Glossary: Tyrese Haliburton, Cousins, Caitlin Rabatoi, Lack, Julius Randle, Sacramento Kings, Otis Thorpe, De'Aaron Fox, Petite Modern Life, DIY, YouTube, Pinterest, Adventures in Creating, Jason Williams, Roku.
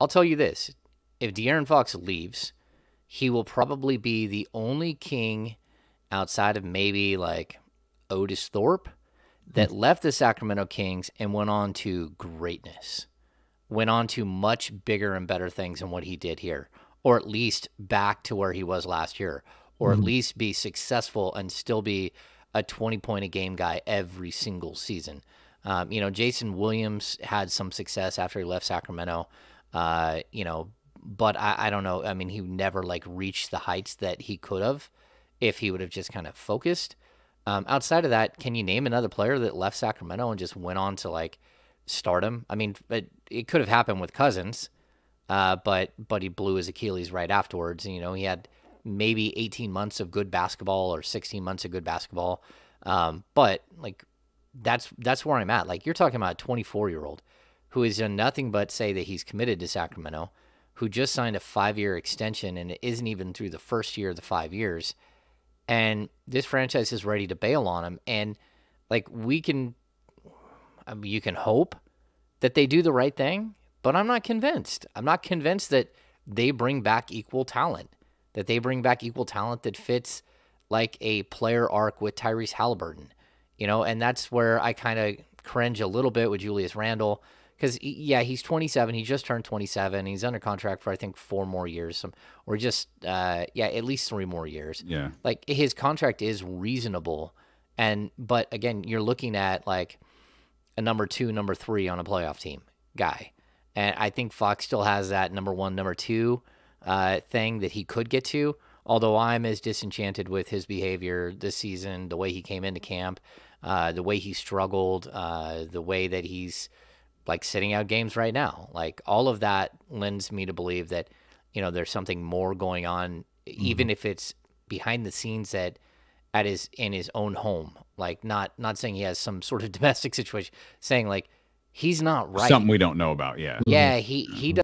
I'll tell you this. If De'Aaron Fox leaves, he will probably be the only King outside of maybe like Otis Thorpe that left the Sacramento Kings and went on to greatness, went on to much bigger and better things than what he did here, or at least back to where he was last year, or at least be successful and still be a 20-point-a-game guy every single season. You know, Jason Williams had some success after he left Sacramento, you know, but I don't know. I mean, he never like reached the heights that he could have if he would have just kind of focused. Outside of that, can you name another player that left Sacramento and just went on to like stardom? I mean, it could have happened with Cousins, but he blew his Achilles right afterwards. And, you know, he had maybe 18 months of good basketball or 16 months of good basketball. But like, that's where I'm at. Like, you're talking about a 24-year-old who has done nothing but say that he's committed to Sacramento, who just signed a 5-year extension and it isn't even through the first year of the 5 years. And this franchise is ready to bail on him. And like, we can, I mean, you can hope that they do the right thing, but I'm not convinced. I'm not convinced that they bring back equal talent, that fits like a player arc with Tyrese Haliburton. You know, and that's where I kind of cringe a little bit with Julius Randle, because, yeah, he's 27. He just turned 27. He's under contract for, I think, 4 more years, or just, yeah, at least 3 more years. Yeah. Like, his contract is reasonable. But, again, you're looking at, like, a #2, #3 on a playoff team guy. And I think Fox still has that #1, #2 thing that he could get to, although I'm as disenchanted with his behavior this season, the way he came into camp, the way he struggled, the way that he's like sitting out games right now. Like, all of that lends me to believe that, you know, there's something more going on, even if it's behind the scenes in his own home. Like, not saying he has some sort of domestic situation, saying like he's not right. Something we don't know about. Yeah. Yeah. He